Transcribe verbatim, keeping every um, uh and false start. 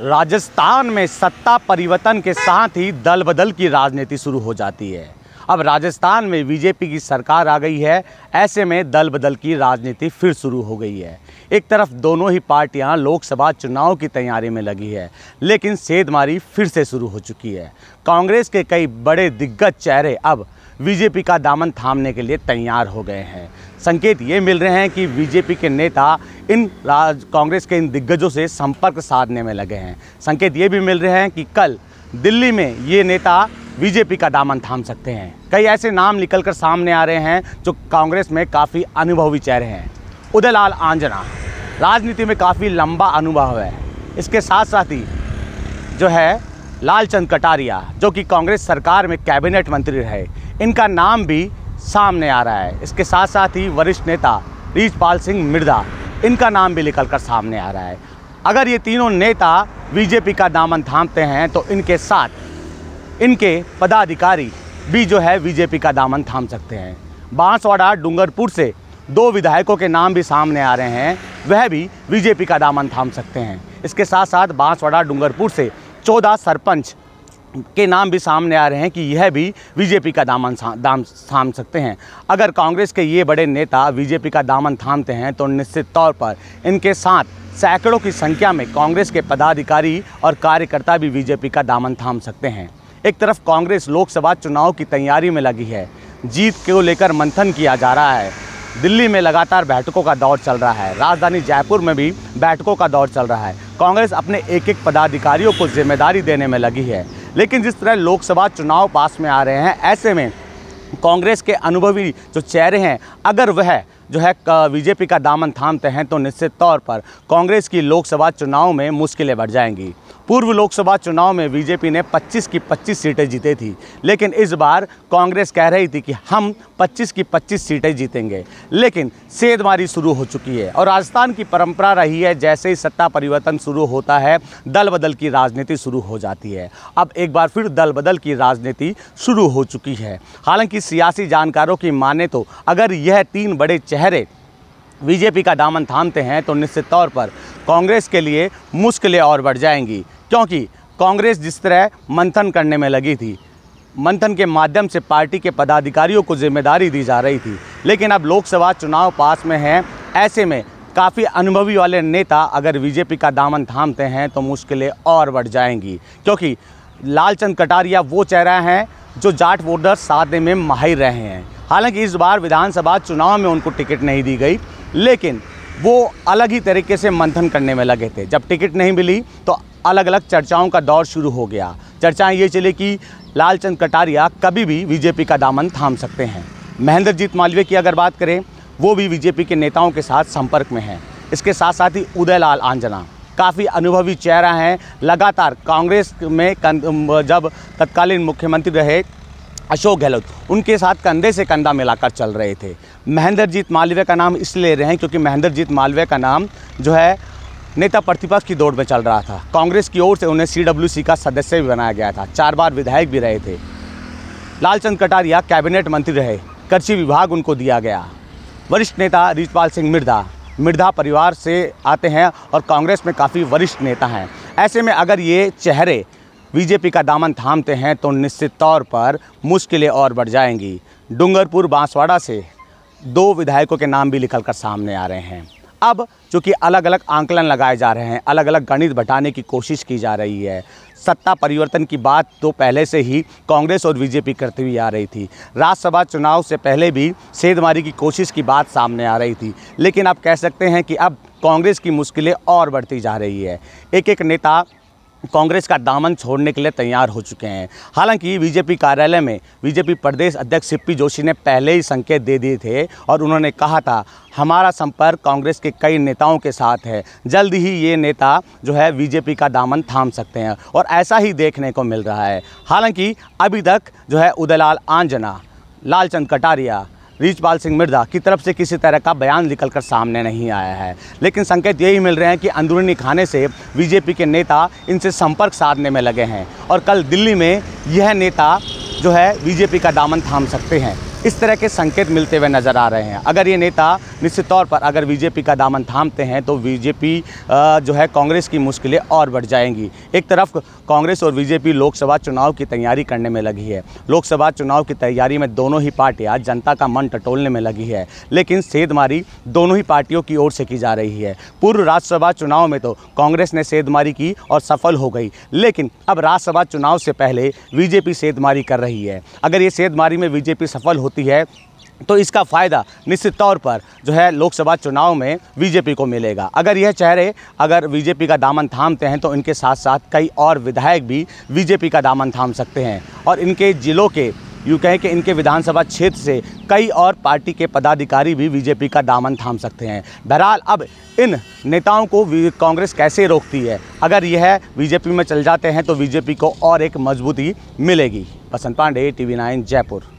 राजस्थान में सत्ता परिवर्तन के साथ ही दल बदल की राजनीति शुरू हो जाती है। अब राजस्थान में बीजेपी की सरकार आ गई है, ऐसे में दल बदल की राजनीति फिर शुरू हो गई है। एक तरफ दोनों ही पार्टियां लोकसभा चुनाव की तैयारी में लगी है, लेकिन सेंधमारी फिर से शुरू हो चुकी है। कांग्रेस के कई बड़े दिग्गज चेहरे अब बीजेपी का दामन थामने के लिए तैयार हो गए हैं। संकेत ये मिल रहे हैं कि बीजेपी के नेता इन राज कांग्रेस के इन दिग्गजों से संपर्क साधने में लगे हैं। संकेत ये भी मिल रहे हैं कि कल दिल्ली में ये नेता बीजेपी का दामन थाम सकते हैं। कई ऐसे नाम निकलकर सामने आ रहे हैं जो कांग्रेस में काफ़ी अनुभवी चेहरे हैं। उदयलाल आंजना राजनीति में काफ़ी लंबा अनुभव है। इसके साथ साथ ही जो है लालचंद कटारिया, जो कि कांग्रेस सरकार में कैबिनेट मंत्री रहे, इनका नाम भी सामने आ रहा है। इसके साथ साथ ही वरिष्ठ नेता रिजपाल सिंह मिर्जा, इनका नाम भी निकलकर सामने आ रहा है। अगर ये तीनों नेता बीजेपी का दामन थामते हैं तो इनके साथ इनके पदाधिकारी भी जो है बीजेपी का दामन थाम सकते हैं। बांसवाड़ा डूंगरपुर से दो विधायकों के नाम भी सामने आ रहे हैं, वह भी बीजेपी का दामन थाम सकते हैं। इसके साथ साथ बांसवाड़ा डूंगरपुर से चौदह सरपंच के नाम भी सामने आ रहे हैं कि यह भी बीजेपी का दामन दाम थाम सकते हैं। अगर कांग्रेस के ये बड़े नेता बीजेपी का दामन थामते हैं तो निश्चित तौर पर इनके साथ सैकड़ों की संख्या में कांग्रेस के पदाधिकारी और कार्यकर्ता भी बीजेपी का दामन थाम सकते हैं। एक तरफ कांग्रेस लोकसभा चुनाव की तैयारी में लगी है, जीत को लेकर मंथन किया जा रहा है। दिल्ली में लगातार बैठकों का दौर चल रहा है, राजधानी जयपुर में भी बैठकों का दौर चल रहा है। कांग्रेस अपने एक एक पदाधिकारियों को जिम्मेदारी देने में लगी है, लेकिन जिस तरह लोकसभा चुनाव पास में आ रहे हैं, ऐसे में कांग्रेस के अनुभवी जो चेहरे हैं, अगर वह जो है बीजेपी का दामन थामते हैं तो निश्चित तौर पर कांग्रेस की लोकसभा चुनाव में मुश्किलें बढ़ जाएंगी। पूर्व लोकसभा चुनाव में बीजेपी ने पच्चीस की पच्चीस सीटें जीती थी, लेकिन इस बार कांग्रेस कह रही थी कि हम पच्चीस की पच्चीस सीटें जीतेंगे, लेकिन सेंधमारी शुरू हो चुकी है। और राजस्थान की परंपरा रही है, जैसे ही सत्ता परिवर्तन शुरू होता है दल बदल की राजनीति शुरू हो जाती है। अब एक बार फिर दल बदल की राजनीति शुरू हो चुकी है। हालांकि सियासी जानकारों की माने तो अगर यह तीन बड़े चेहरे बीजेपी का दामन थामते हैं तो निश्चित तौर पर कांग्रेस के लिए मुश्किलें और बढ़ जाएंगी, क्योंकि कांग्रेस जिस तरह मंथन करने में लगी थी, मंथन के माध्यम से पार्टी के पदाधिकारियों को जिम्मेदारी दी जा रही थी, लेकिन अब लोकसभा चुनाव पास में है, ऐसे में काफ़ी अनुभवी वाले नेता अगर बीजेपी का दामन थामते हैं तो मुश्किलें और बढ़ जाएंगी, क्योंकि लालचंद कटारिया वो चेहरा हैं जो जाट वोटर साधने में माहिर रहे हैं। हालांकि इस बार विधानसभा चुनाव में उनको टिकट नहीं दी गई, लेकिन वो अलग ही तरीके से मंथन करने में लगे थे। जब टिकट नहीं मिली तो अलग अलग चर्चाओं का दौर शुरू हो गया। चर्चाएं ये चली कि लालचंद कटारिया कभी भी बीजेपी का दामन थाम सकते हैं। महेंद्रजीत मालवीय की अगर बात करें, वो भी बीजेपी के नेताओं के साथ संपर्क में हैं। इसके साथ साथ ही उदयलाल आंजना काफ़ी अनुभवी चेहरा हैं, लगातार कांग्रेस में जब तत्कालीन मुख्यमंत्री रहे अशोक गहलोत, उनके साथ कंधे से कंधा मिलाकर चल रहे थे। महेंद्रजीत मालवीय का नाम इसलिए ले रहे हैं क्योंकि महेंद्रजीत मालवीय का नाम जो है नेता प्रतिपक्ष की दौड़ में चल रहा था। कांग्रेस की ओर से उन्हें सी डब्ल्यू सी का सदस्य भी बनाया गया था, चार बार विधायक भी रहे थे। लालचंद कटारिया कैबिनेट मंत्री रहे, कृषि विभाग उनको दिया गया। वरिष्ठ नेता रिजपाल सिंह मिर्जा मिर्जा परिवार से आते हैं और कांग्रेस में काफ़ी वरिष्ठ नेता हैं। ऐसे में अगर ये चेहरे बीजेपी का दामन थामते हैं तो निश्चित तौर पर मुश्किलें और बढ़ जाएंगी। डूंगरपुर बांसवाड़ा से दो विधायकों के नाम भी निकलकर सामने आ रहे हैं। अब चूँकि अलग अलग आंकलन लगाए जा रहे हैं, अलग अलग गणित बटाने की कोशिश की जा रही है। सत्ता परिवर्तन की बात तो पहले से ही कांग्रेस और बीजेपी करती हुई आ रही थी। राज्यसभा चुनाव से पहले भी सेंधमारी की कोशिश की बात सामने आ रही थी, लेकिन आप कह सकते हैं कि अब कांग्रेस की मुश्किलें और बढ़ती जा रही है। एक एक नेता कांग्रेस का दामन छोड़ने के लिए तैयार हो चुके हैं। हालांकि बीजेपी कार्यालय में बीजेपी प्रदेश अध्यक्ष सी पी जोशी ने पहले ही संकेत दे दिए थे और उन्होंने कहा था, हमारा संपर्क कांग्रेस के कई नेताओं के साथ है, जल्द ही ये नेता जो है बीजेपी का दामन थाम सकते हैं, और ऐसा ही देखने को मिल रहा है। हालांकि अभी तक जो है उदयलाल आंजना, लालचंद कटारिया, रिजपाल सिंह मिर्जा की तरफ से किसी तरह का बयान निकलकर सामने नहीं आया है, लेकिन संकेत यही मिल रहे हैं कि अंदरूनी खाने से बीजेपी के नेता इनसे संपर्क साधने में लगे हैं और कल दिल्ली में यह नेता जो है बीजेपी का दामन थाम सकते हैं। इस तरह के संकेत मिलते हुए नज़र आ रहे हैं। अगर ये नेता निश्चित तौर पर अगर बीजेपी का दामन थामते हैं तो बीजेपी जो है कांग्रेस की मुश्किलें और बढ़ जाएंगी। एक तरफ कांग्रेस और बीजेपी लोकसभा चुनाव की तैयारी करने में लगी है। लोकसभा चुनाव की तैयारी में दोनों ही पार्टियां जनता का मन टटोलने में लगी है, लेकिन सेधमारी दोनों ही पार्टियों की ओर से की जा रही है। पूर्व राज्यसभा चुनाव में तो कांग्रेस ने सेधमारी की और सफल हो गई, लेकिन अब राज्यसभा चुनाव से पहले बीजेपी सेधमारी कर रही है। अगर ये सेधमारी में बीजेपी सफल होती है तो इसका फ़ायदा निश्चित तौर पर जो है लोकसभा चुनाव में बीजेपी को मिलेगा। अगर यह चेहरे अगर बीजेपी का दामन थामते हैं तो इनके साथ साथ कई और विधायक भी बीजेपी का दामन थाम सकते हैं और इनके जिलों के यूँ कहें कि इनके विधानसभा क्षेत्र से कई और पार्टी के पदाधिकारी भी बीजेपी का दामन थाम सकते हैं। बहरहाल अब इन नेताओं को कांग्रेस कैसे रोकती है, अगर यह बीजेपी में चल जाते हैं तो बीजेपी को और एक मजबूती मिलेगी। प्रशांत पांडे, टी वी नाइन, जयपुर।